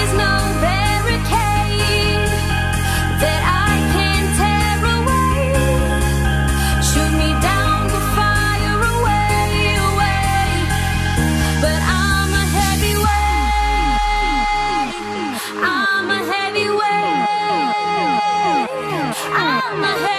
is no barricade that I can tear away, shoot me down but fire away, away, but I'm a heavyweight, I'm a heavyweight.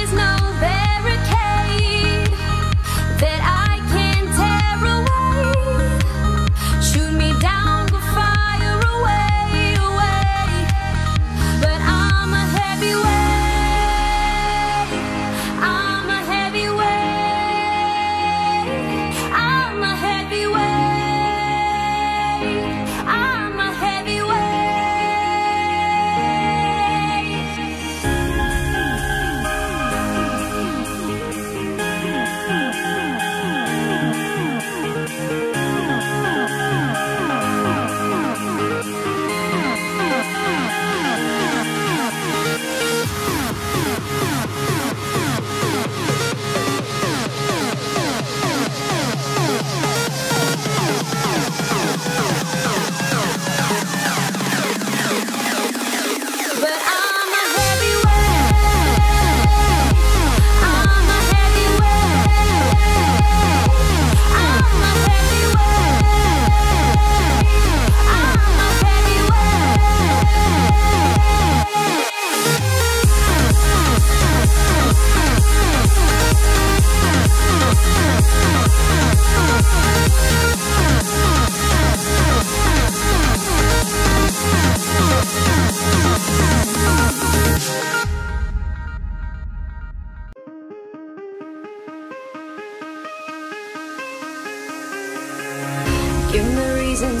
is no barricade that I can tear away, shoot me down but fire away, away, but I'm a heavyweight. Give me reasons